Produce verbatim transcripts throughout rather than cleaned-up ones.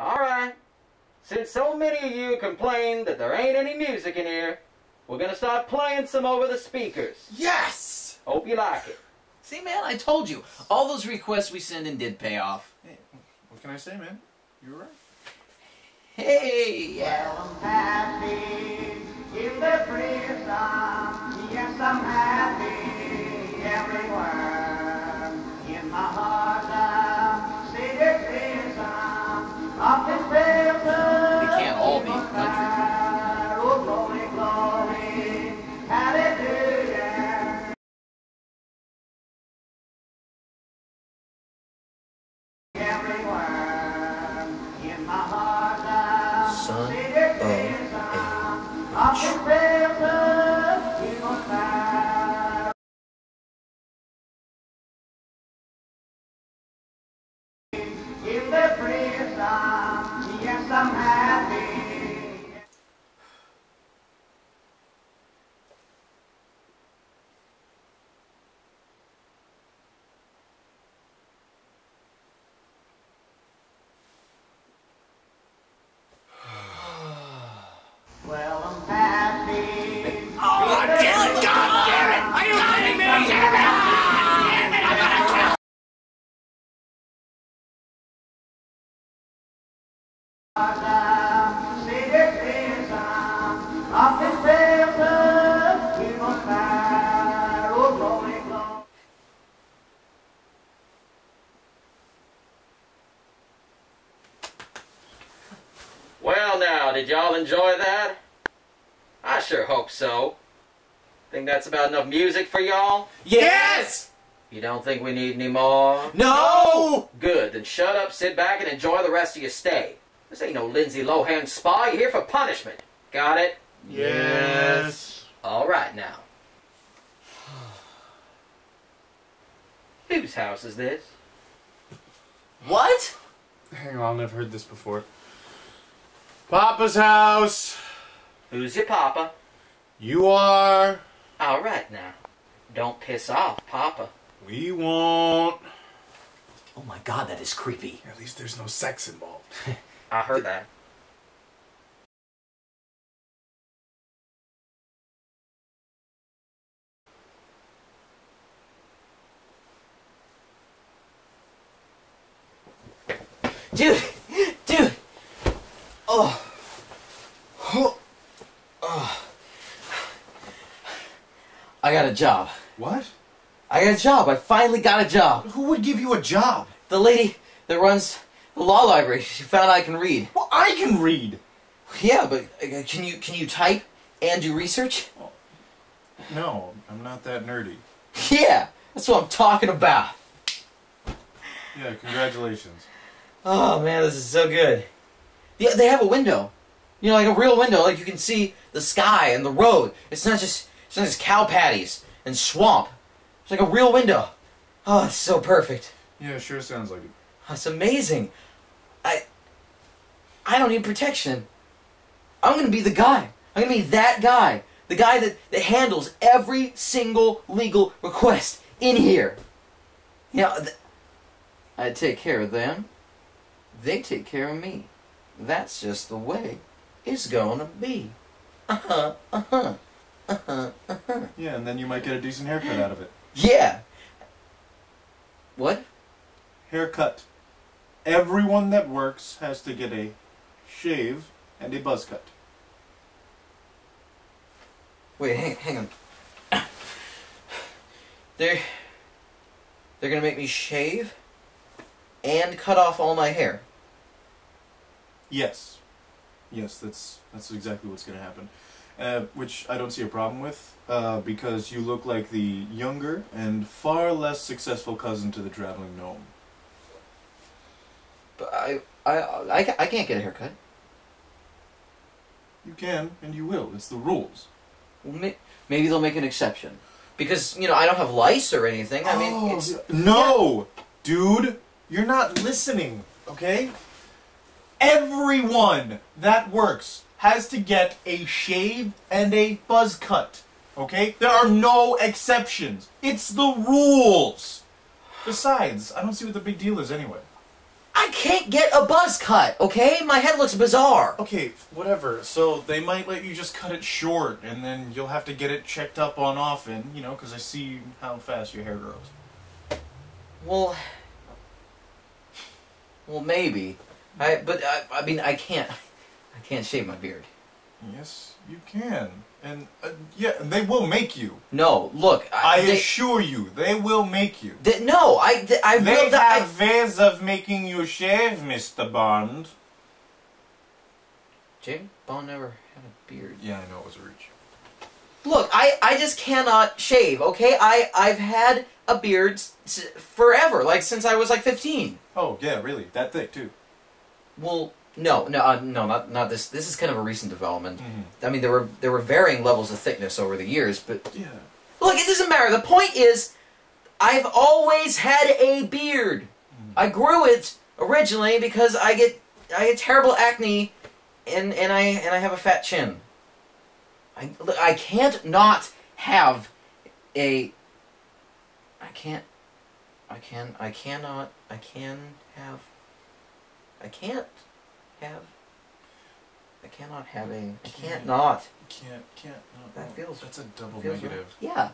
Alright, since so many of you complain that there ain't any music in here, we're gonna start playing some over the speakers. Yes! Hope you like it. See, man, I told you. All those requests we send in did pay off. Hey, what can I say, man? You were right. Hey! Yeah. Well, I'm happy in the prison. Yes, I'm happy everywhere. In my heart, I see the prison. Of the prison. They can't all be country. Well now, did y'all enjoy that? I sure hope so. Think that's about enough music for y'all? Yes! You don't think we need any more? No! Good, then shut up, sit back, and enjoy the rest of your stay. This ain't no Lindsay Lohan spa, you're here for punishment. Got it? Yes. All right now. Whose house is this? What? Hang on, I've never heard this before. Papa's house. Who's your papa? You are. All right now. Don't piss off, Papa. We won't. Oh my God, that is creepy. At least there's no sex involved. I heard that. Dude! Dude! Oh! Oh! Oh. I got a job. What? I got a job. I finally got a job. Who would give you a job? The lady that runs the law library. She found I can read. Well, I can read. Yeah, but uh, can you can you type and do research? Well, no, I'm not that nerdy. Yeah, that's what I'm talking about. Yeah, congratulations. Oh man, this is so good. Yeah, they have a window. You know, like a real window. Like you can see the sky and the road. It's not just it's not just cow patties and swamp. It's like a real window. Oh, it's so perfect. Yeah, it sure sounds like it. That's amazing. I I don't need protection. I'm going to be the guy. I'm going to be that guy. The guy that, that handles every single legal request in here. You know, th I take care of them. They take care of me. That's just the way it's going to be. Uh-huh, uh-huh, uh-huh, uh-huh. Yeah, and then you might get a decent haircut out of it. Yeah. What? Haircut. Everyone that works has to get a shave and a buzz cut. Wait, hang, hang on. They're, they're going to make me shave and cut off all my hair. Yes. Yes, that's that's exactly what's going to happen. Uh, which I don't see a problem with, uh, because you look like the younger and far less successful cousin to the traveling gnome. But I, I, I, I can't get a haircut. You can, and you will. It's the rules. Well, may, maybe they'll make an exception. Because, you know, I don't have lice or anything. I mean, oh, it's... No! Yeah. Dude, you're not listening, okay? Everyone that works has to get a shave and a buzz cut, okay? There are no exceptions. It's the rules. Besides, I don't see what the big deal is anyway. I can't get a buzz cut, okay? My head looks bizarre. Okay, whatever. So they might let you just cut it short, and then you'll have to get it checked up on often, you know, because I see how fast your hair grows. Well... Well, maybe. I, but, I, I mean, I can't. I can't shave my beard. Yes, you can. And, uh, yeah, they will make you. No, look. I, I they, assure you, they will make you. They, no, I, they, I they will... They have I, ways of making you shave, Mister Bond. James Bond never had a beard. Yeah, I know, it was a reach. Look, I, I just cannot shave, okay? I, I've had a beard s forever, like, since I was, like, fifteen. Oh, yeah, really? That thick, too? Well... No, no, uh, no, not not this. This is kind of a recent development. Mm-hmm. I mean, there were there were varying levels of thickness over the years, but yeah. Look, it doesn't matter. The point is, I've always had a beard. Mm-hmm. I grew it originally because I get I get terrible acne, and and I and I have a fat chin. I I can't not have a. I can't. I can. I cannot. I can have. I can't. Have I cannot have a I can't, can't not can't can't not that feels that's a double negative right. yeah. yeah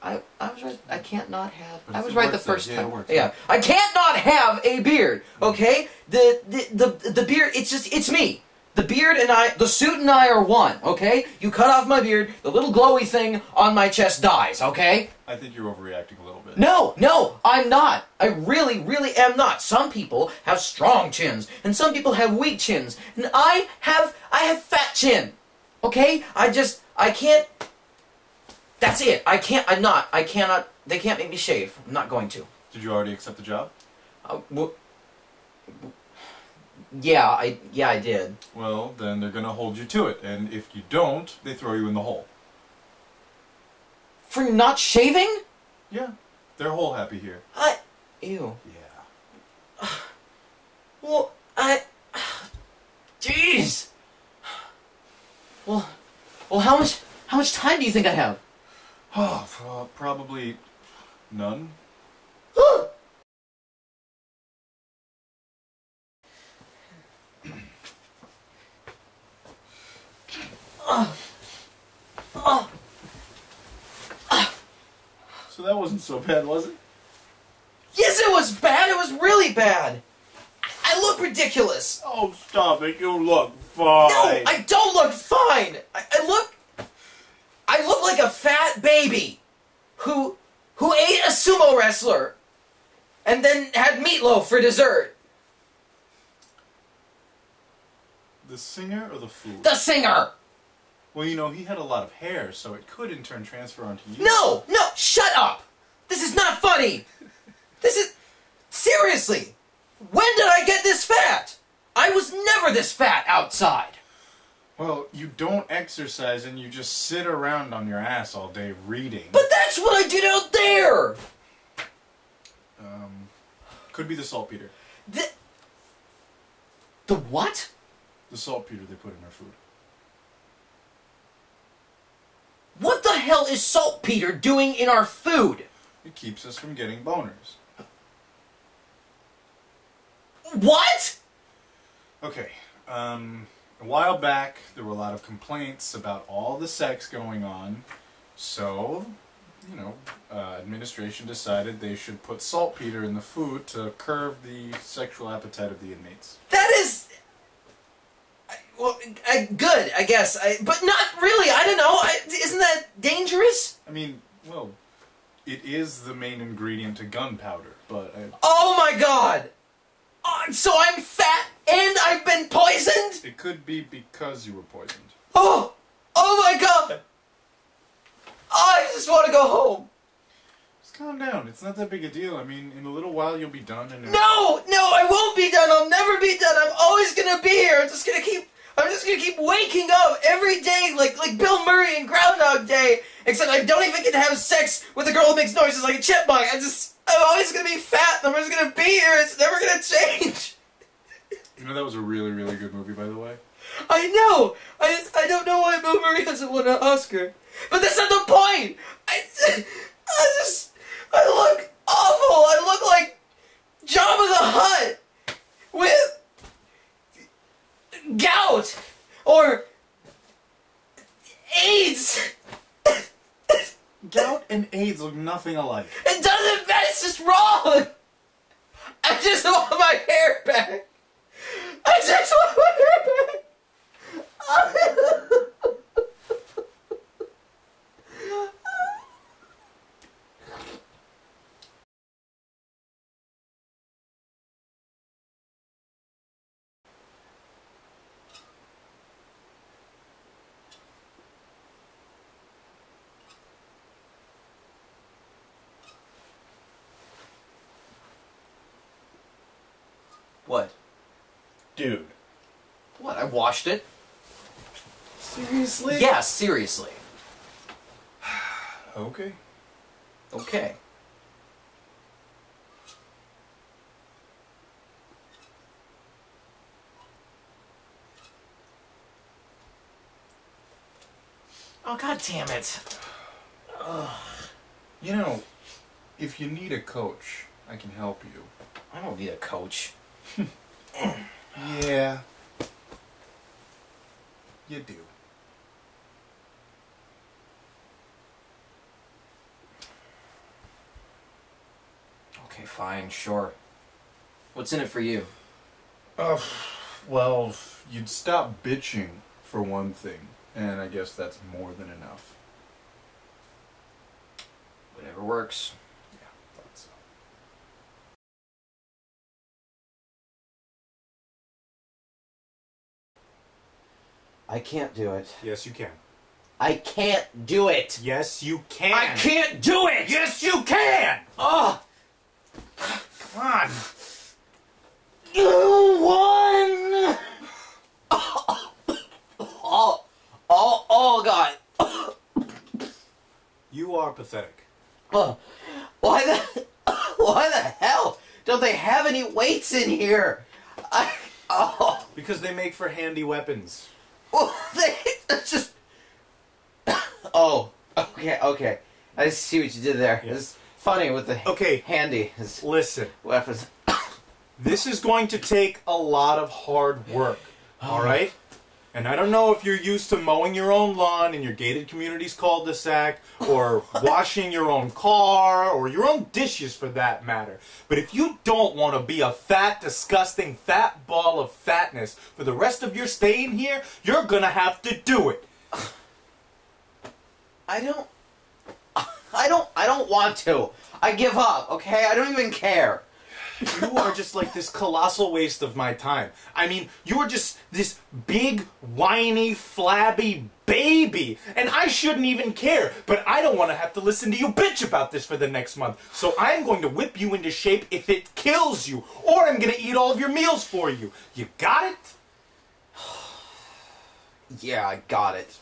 I I was right I can't not have but I was right the first though. time yeah, it works, yeah. Right. I can't not have a beard, okay? the, the the the beard it's just it's me the beard and I the suit and I are one, okay? You cut off my beard, the little glowy thing on my chest dies, okay? I think you're overreacting a little bit. No, no, I'm not. I really, really am not. Some people have strong chins, and some people have weak chins, and I have, I have fat chin, okay? I just, I can't, that's it. I can't, I'm not, I cannot, they can't make me shave. I'm not going to. Did you already accept the job? Uh, well, yeah, I, yeah, I did. Well, then they're gonna hold you to it, and if you don't, they throw you in the hole. For not shaving? Yeah. They're whole happy here. I... Ew. Yeah. Well, I... Jeez! Well, well, how much... How much time do you think I have? Oh, probably... none. So that wasn't so bad, was it? Yes, it was bad! It was really bad! I look ridiculous! Oh, stop it. You look fine. No, I don't look fine! I, I look... I look like a fat baby who... who ate a sumo wrestler and then had meatloaf for dessert. The singer or the fool? The singer! Well, you know, he had a lot of hair, so it could in turn transfer onto you. No! No! Shut up! This is not funny! This is... Seriously! When did I get this fat? I was never this fat outside! Well, you don't exercise and you just sit around on your ass all day reading. But that's what I did out there! Um... Could be the saltpeter. The... The what? The saltpeter they put in our food. What the hell is saltpeter doing in our food? It keeps us from getting boners. What?! Okay, um, a while back there were a lot of complaints about all the sex going on, so, you know, uh, administration decided they should put saltpeter in the food to curb the sexual appetite of the inmates. That is... Well, I, good, I guess. I, but not really, I don't know. I, isn't that dangerous? I mean, well, it is the main ingredient to gunpowder, but... I... Oh my god! Oh, so I'm fat and I've been poisoned? It could be because you were poisoned. Oh! Oh my god! Oh, I just want to go home. Just calm down. It's not that big a deal. I mean, in a little while you'll be done and... No! No, I won't be done. I'll never be done. I'm always gonna be here. I'm just gonna keep... I'm just gonna keep waking up every day like like Bill Murray in Groundhog Day, except I don't even get to have sex with a girl who makes noises like a chipmunk. I just I'm always gonna be fat and I'm just gonna be here, it's never gonna change. You know that was a really, really good movie, by the way. I know! I just, I don't know why Bill Murray hasn't won an Oscar. But that's not the point! I, I just I look awful! I look like Jabba the Hutt! with gout or AIDS. Gout and AIDS look nothing alike. It doesn't matter, it's just wrong. I just want my hair back. I just want my hair back. What? Dude. What? I washed it. Seriously? Yeah, seriously. Okay. Okay. Oh, God damn it. Ugh. You know, if you need a coach, I can help you. I don't need a coach. Yeah. You do. Okay, fine, sure. What's in it for you? Uh, well, you'd stop bitching, for one thing. And I guess that's more than enough. Whatever works. I can't do it. Yes, you can. I can't do it. Yes, you can. I can't do it. Yes, you can. Oh, come on. You won. Oh, oh, oh, oh God. You are pathetic. Oh, why the, why the hell don't they have any weights in here? I, oh. Because they make for handy weapons. Well, they, that's just... Oh, okay, okay. I see what you did there. Yes. It's funny with the okay. handy is Listen. Weapons. This is going to take a lot of hard work, all right? And I don't know if you're used to mowing your own lawn in your gated community's cul-de-sac, or washing your own car, or your own dishes for that matter. But if you don't want to be a fat, disgusting, fat ball of fatness for the rest of your stay in here, you're gonna have to do it. I don't... I don't... I don't want to. I give up, okay? I don't even care. You are just like this colossal waste of my time. I mean, you're just this big, whiny, flabby baby. And I shouldn't even care. But I don't want to have to listen to you bitch about this for the next month. So I'm going to whip you into shape if it kills you. Or I'm going to eat all of your meals for you. You got it? Yeah, I got it.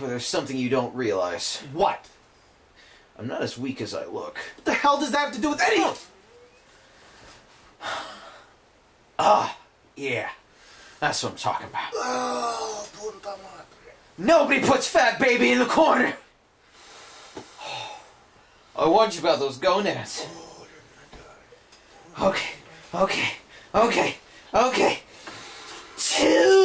Well, there's something you don't realize. What? I'm not as weak as I look. What the hell does that have to do with anything? Ah, yeah. That's what I'm talking about. Oh, nobody puts Fat Baby in the corner! I warned you about those gonads. Okay, okay, okay, okay. Two!